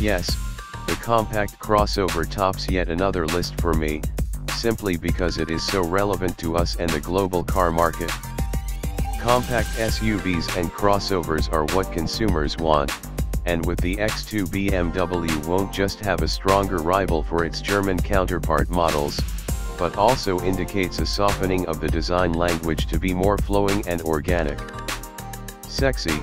Yes, the compact crossover tops yet another list for me, simply because it is so relevant to us and the global car market. Compact SUVs and crossovers are what consumers want, and with the X2, BMW won't just have a stronger rival for its German counterpart models, but also indicates a softening of the design language to be more flowing and organic. Sexy,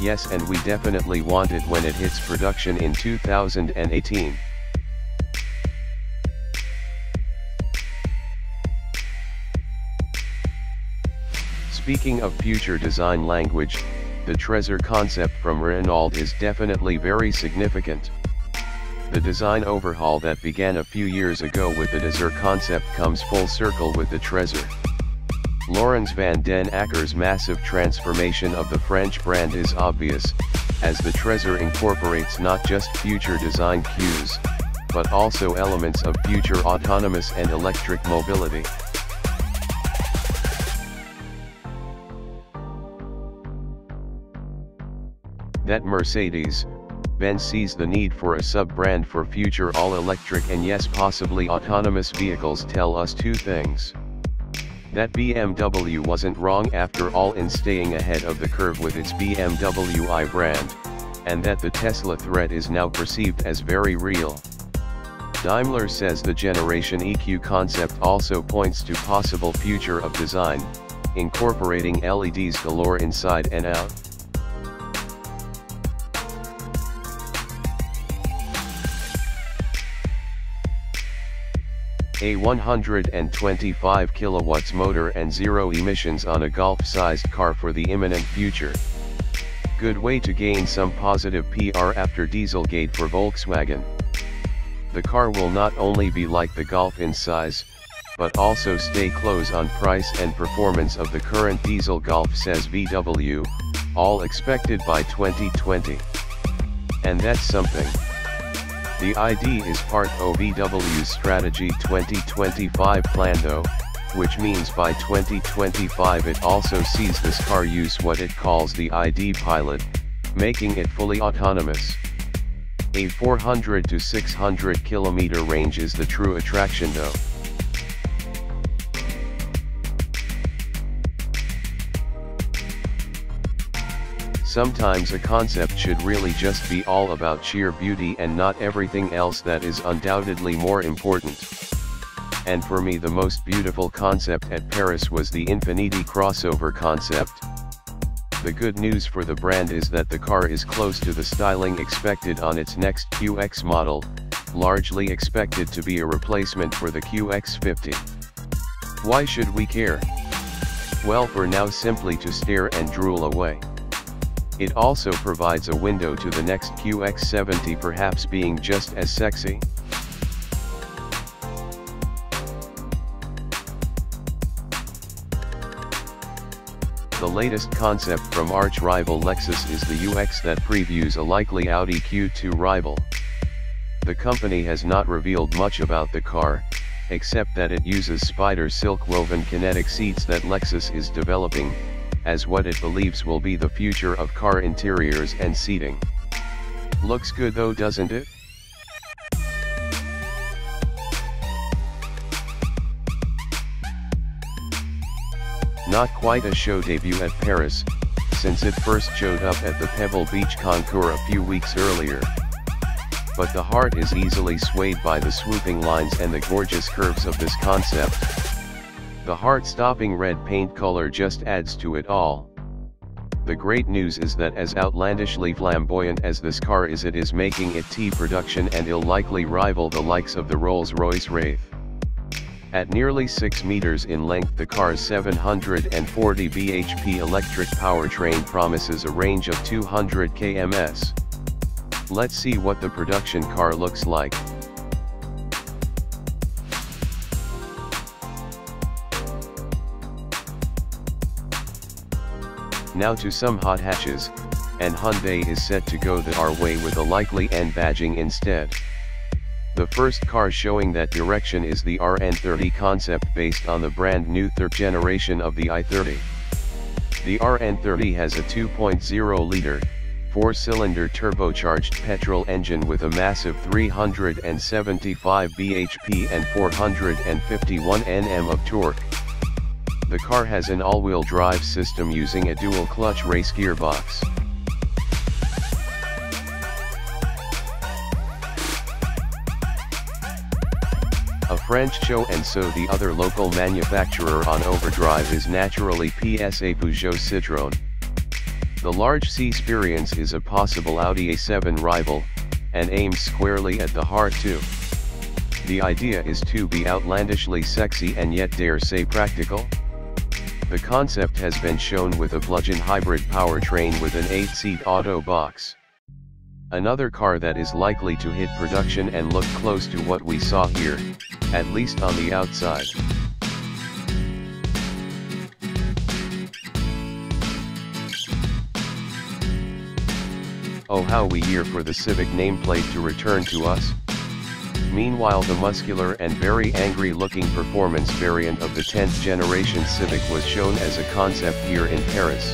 yes, and we definitely want it when it hits production in 2018. Speaking of future design language, the Trezor concept from Renault is definitely very significant. The design overhaul that began a few years ago with the Trezor concept comes full circle with the Trezor. Laurens van den Acker's massive transformation of the French brand is obvious, as the Trezor incorporates not just future design cues, but also elements of future autonomous and electric mobility. That Mercedes-Benz sees the need for a sub-brand for future all-electric and yes, possibly autonomous vehicles tell us two things. That BMW wasn't wrong after all in staying ahead of the curve with its BMW i brand, and that the Tesla threat is now perceived as very real. Daimler says the Generation EQ concept also points to possible future of design, incorporating LEDs galore inside and out. A 125 kilowatts motor and zero emissions on a golf-sized car for the imminent future. Good way to gain some positive PR after Dieselgate for Volkswagen. The car will not only be like the Golf in size, but also stay close on price and performance of the current diesel Golf, says VW, all expected by 2020. And that's something. The ID is part of VW's Strategy 2025 plan though, which means by 2025 it also sees this car use what it calls the ID Pilot, making it fully autonomous. A 400 to 600 kilometer range is the true attraction though. Sometimes a concept should really just be all about sheer beauty and not everything else that is undoubtedly more important. And for me the most beautiful concept at Paris was the Infiniti crossover concept. The good news for the brand is that the car is close to the styling expected on its next QX model, largely expected to be a replacement for the QX50. Why should we care? Well, for now simply to stare and drool away. It also provides a window to the next QX70 perhaps being just as sexy. The latest concept from arch-rival Lexus is the UX that previews a likely Audi Q2 rival. The company has not revealed much about the car, except that it uses spider silk woven kinetic seats that Lexus is developing, as what it believes will be the future of car interiors and seating. Looks good though, doesn't it? Not quite a show debut at Paris, since it first showed up at the Pebble Beach Concours a few weeks earlier. But the heart is easily swayed by the swooping lines and the gorgeous curves of this concept. The heart-stopping red paint color just adds to it all. The great news is that as outlandishly flamboyant as this car is, it is making it T production and it'll likely rival the likes of the Rolls-Royce Wraith. At nearly 6 meters in length, the car's 740 bhp electric powertrain promises a range of 200 km/h. Let's see what the production car looks like. Now to some hot hatches, and Hyundai is set to go our way with a likely N badging instead. The first car showing that direction is the RN30 concept based on the brand new third generation of the i30. The RN30 has a 2.0-liter, four-cylinder turbocharged petrol engine with a massive 375 bhp and 451 Nm of torque. The car has an all-wheel drive system using a dual-clutch race gearbox. A French show, and so the other local manufacturer on overdrive is naturally PSA Peugeot Citroën. The large Cxperience is a possible Audi A7 rival, and aims squarely at the heart too. The idea is to be outlandishly sexy and yet dare say practical. The concept has been shown with a plug-in hybrid powertrain with an 8-seat auto box. Another car that is likely to hit production and look close to what we saw here, at least on the outside. Oh, how we yearn for the Civic nameplate to return to us. Meanwhile, the muscular and very angry-looking performance variant of the 10th generation Civic was shown as a concept here in Paris.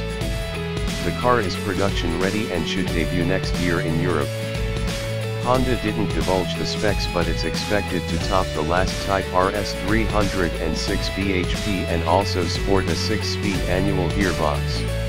The car is production ready and should debut next year in Europe. Honda didn't divulge the specs, but it's expected to top the last Type RS 306 bhp and also sport a 6-speed manual gearbox.